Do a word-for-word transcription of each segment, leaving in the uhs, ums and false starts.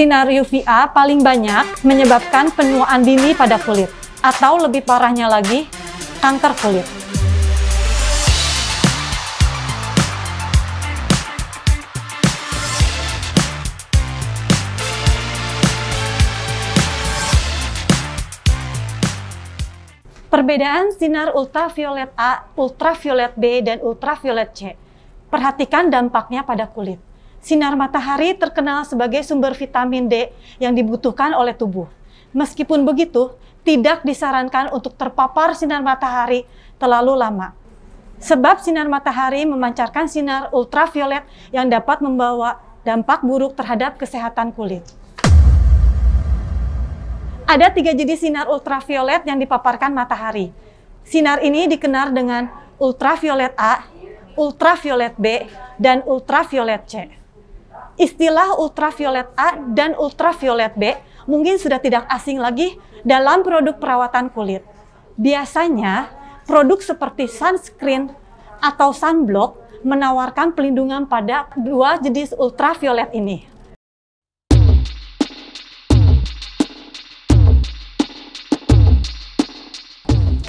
Sinar U V A paling banyak menyebabkan penuaan dini pada kulit, atau lebih parahnya lagi, kanker kulit. Perbedaan sinar ultraviolet A, ultraviolet B, dan ultraviolet C. Perhatikan dampaknya pada kulit. Sinar matahari terkenal sebagai sumber vitamin D yang dibutuhkan oleh tubuh. Meskipun begitu, tidak disarankan untuk terpapar sinar matahari terlalu lama. Sebab sinar matahari memancarkan sinar ultraviolet yang dapat membawa dampak buruk terhadap kesehatan kulit. Ada tiga jenis sinar ultraviolet yang dipaparkan matahari. Sinar ini dikenal dengan ultraviolet A, ultraviolet B, dan ultraviolet C. Istilah ultraviolet A dan ultraviolet B mungkin sudah tidak asing lagi dalam produk perawatan kulit. Biasanya, produk seperti sunscreen atau sunblock menawarkan pelindungan pada dua jenis ultraviolet ini.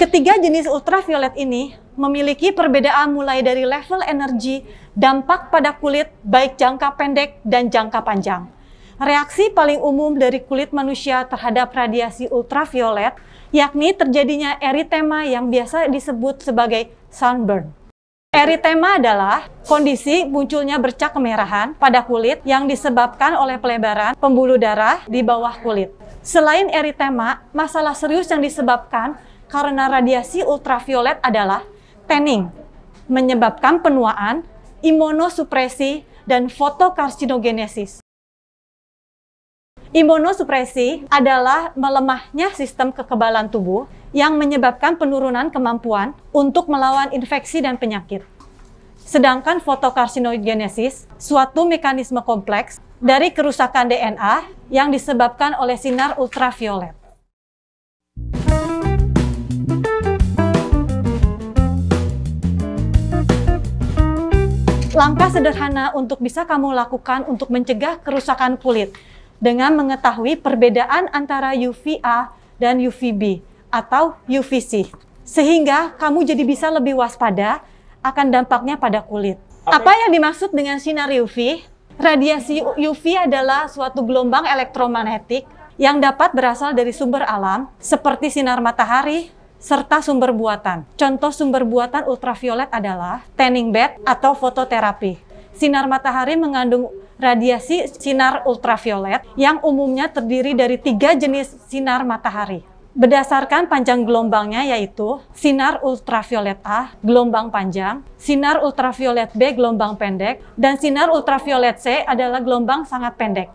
Ketiga jenis ultraviolet ini memiliki perbedaan mulai dari level energi, dampak pada kulit baik jangka pendek dan jangka panjang. Reaksi paling umum dari kulit manusia terhadap radiasi ultraviolet, yakni terjadinya eritema yang biasa disebut sebagai sunburn. Eritema adalah kondisi munculnya bercak kemerahan pada kulit yang disebabkan oleh pelebaran pembuluh darah di bawah kulit. Selain eritema, masalah serius yang disebabkan karena radiasi ultraviolet adalah tanning, menyebabkan penuaan, imunosupresi, dan fotokarsinogenesis. Imunosupresi adalah melemahnya sistem kekebalan tubuh yang menyebabkan penurunan kemampuan untuk melawan infeksi dan penyakit. Sedangkan fotokarsinogenesis, suatu mekanisme kompleks dari kerusakan D N A yang disebabkan oleh sinar ultraviolet. Langkah sederhana untuk bisa kamu lakukan untuk mencegah kerusakan kulit dengan mengetahui perbedaan antara U V A dan U V B atau U V C. Sehingga kamu jadi bisa lebih waspada akan dampaknya pada kulit. Apa yang dimaksud dengan sinar U V? Radiasi U V adalah suatu gelombang elektromagnetik yang dapat berasal dari sumber alam seperti sinar matahari, serta sumber buatan. Contoh sumber buatan ultraviolet adalah tanning bed atau fototerapi. Sinar matahari mengandung radiasi sinar ultraviolet yang umumnya terdiri dari tiga jenis sinar matahari. Berdasarkan panjang gelombangnya yaitu sinar ultraviolet A, gelombang panjang, sinar ultraviolet B, gelombang pendek, dan sinar ultraviolet C adalah gelombang sangat pendek.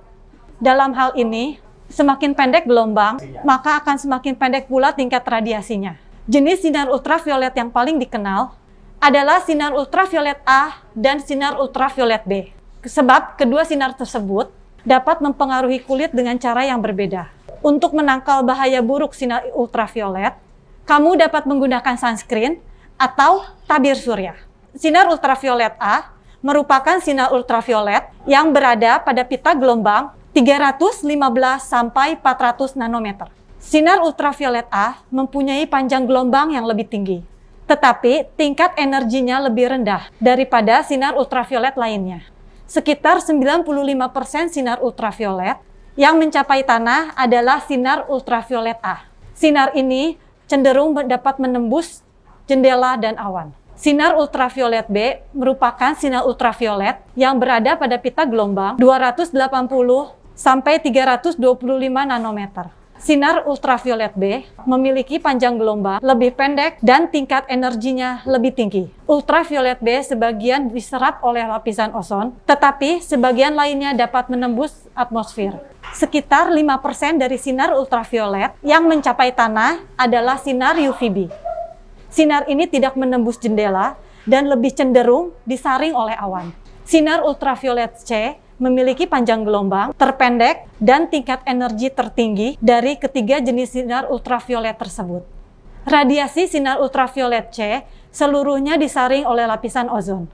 Dalam hal ini, semakin pendek gelombang, maka akan semakin pendek pula tingkat radiasinya. Jenis sinar ultraviolet yang paling dikenal adalah sinar ultraviolet A dan sinar ultraviolet B. Sebab kedua sinar tersebut dapat mempengaruhi kulit dengan cara yang berbeda. Untuk menangkal bahaya buruk sinar ultraviolet, kamu dapat menggunakan sunscreen atau tabir surya. Sinar ultraviolet A merupakan sinar ultraviolet yang berada pada pita gelombang tiga ratus lima belas sampai empat ratus nanometer. Sinar ultraviolet A mempunyai panjang gelombang yang lebih tinggi, tetapi tingkat energinya lebih rendah daripada sinar ultraviolet lainnya. Sekitar sembilan puluh lima persen sinar ultraviolet yang mencapai tanah adalah sinar ultraviolet A. Sinar ini cenderung dapat menembus jendela dan awan. Sinar ultraviolet B merupakan sinar ultraviolet yang berada pada pita gelombang dua ratus delapan puluh sampai tiga ratus dua puluh lima nanometer. Sinar ultraviolet B memiliki panjang gelombang lebih pendek dan tingkat energinya lebih tinggi. Ultraviolet B sebagian diserap oleh lapisan ozon, tetapi sebagian lainnya dapat menembus atmosfer. Sekitar lima persen dari sinar ultraviolet yang mencapai tanah adalah sinar U V B. Sinar ini tidak menembus jendela dan lebih cenderung disaring oleh awan. Sinar ultraviolet C memiliki panjang gelombang terpendek dan tingkat energi tertinggi dari ketiga jenis sinar ultraviolet tersebut. Radiasi sinar ultraviolet C seluruhnya disaring oleh lapisan ozon.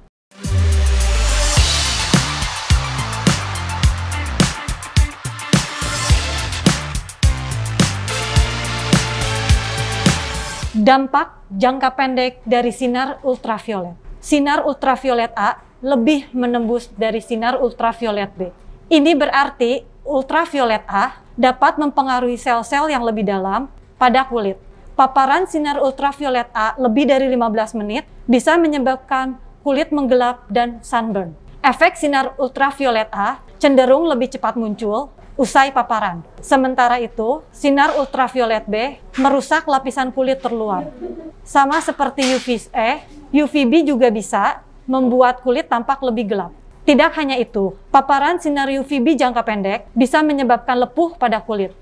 Dampak jangka pendek dari sinar ultraviolet. Sinar ultraviolet A lebih menembus dari sinar ultraviolet B. Ini berarti ultraviolet A dapat mempengaruhi sel-sel yang lebih dalam pada kulit. Paparan sinar ultraviolet A lebih dari lima belas menit bisa menyebabkan kulit menggelap dan sunburn. Efek sinar ultraviolet A cenderung lebih cepat muncul usai paparan. Sementara itu, sinar ultraviolet B merusak lapisan kulit terluar. Sama seperti U V A, U V B juga bisa membuat kulit tampak lebih gelap. Tidak hanya itu, paparan sinar U V B jangka pendek bisa menyebabkan lepuh pada kulit.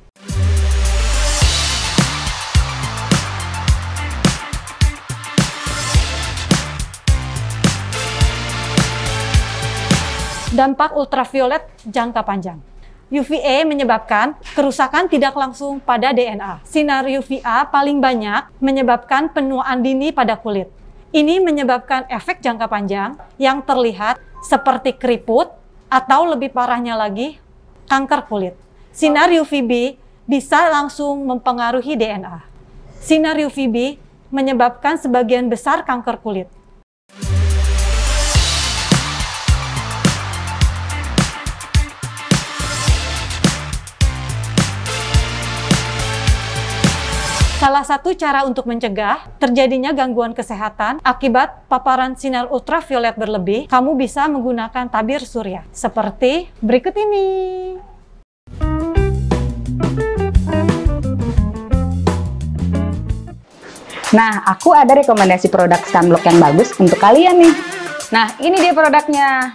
Dampak ultraviolet jangka panjang. U V A menyebabkan kerusakan tidak langsung pada D N A. Sinar U V A paling banyak menyebabkan penuaan dini pada kulit. Ini menyebabkan efek jangka panjang yang terlihat seperti keriput atau lebih parahnya lagi, kanker kulit. Sinar U V B bisa langsung mempengaruhi D N A. Sinar U V B menyebabkan sebagian besar kanker kulit. Salah satu cara untuk mencegah terjadinya gangguan kesehatan akibat paparan sinar ultraviolet berlebih, kamu bisa menggunakan tabir surya seperti berikut ini. Nah, aku ada rekomendasi produk sunblock yang bagus untuk kalian nih. Nah, ini dia produknya.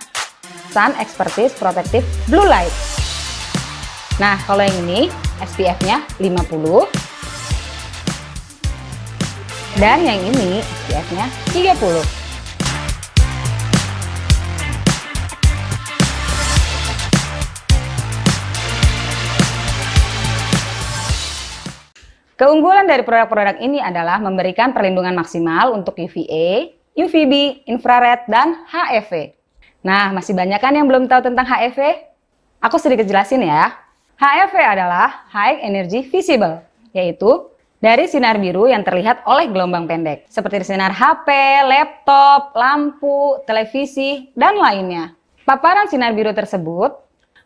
Sun Expertise Protective Blue Light. Nah, kalau yang ini S P F-nya lima puluh. Dan yang ini S P F-nya tiga puluh. Keunggulan dari produk-produk ini adalah memberikan perlindungan maksimal untuk U V A, U V B, infrared, dan H E V. Nah, masih banyak kan yang belum tahu tentang H E V? Aku sedikit jelasin ya. H E V adalah High Energy Visible, yaitu dari sinar biru yang terlihat oleh gelombang pendek, seperti sinar H P, laptop, lampu, televisi, dan lainnya. Paparan sinar biru tersebut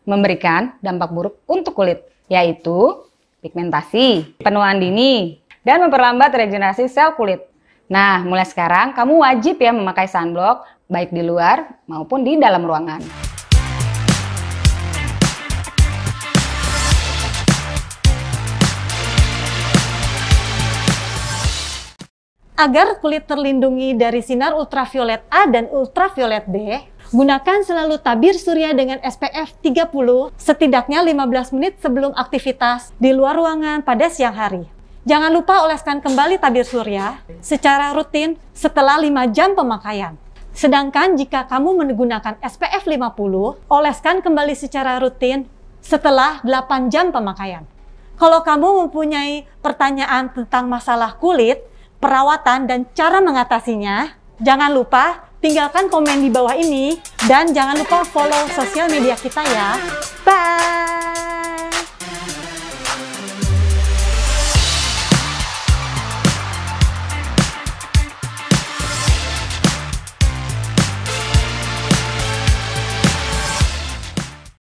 memberikan dampak buruk untuk kulit, yaitu pigmentasi, penuaan dini, dan memperlambat regenerasi sel kulit. Nah, mulai sekarang kamu wajib ya memakai sunblock, baik di luar maupun di dalam ruangan. Agar kulit terlindungi dari sinar ultraviolet A dan ultraviolet B, gunakan selalu tabir surya dengan S P F tiga puluh setidaknya lima belas menit sebelum aktivitas di luar ruangan pada siang hari. Jangan lupa oleskan kembali tabir surya secara rutin setelah lima jam pemakaian. Sedangkan jika kamu menggunakan S P F lima puluh, oleskan kembali secara rutin setelah delapan jam pemakaian. Kalau kamu mempunyai pertanyaan tentang masalah kulit, perawatan, dan cara mengatasinya, jangan lupa tinggalkan komen di bawah ini, dan jangan lupa follow sosial media kita ya.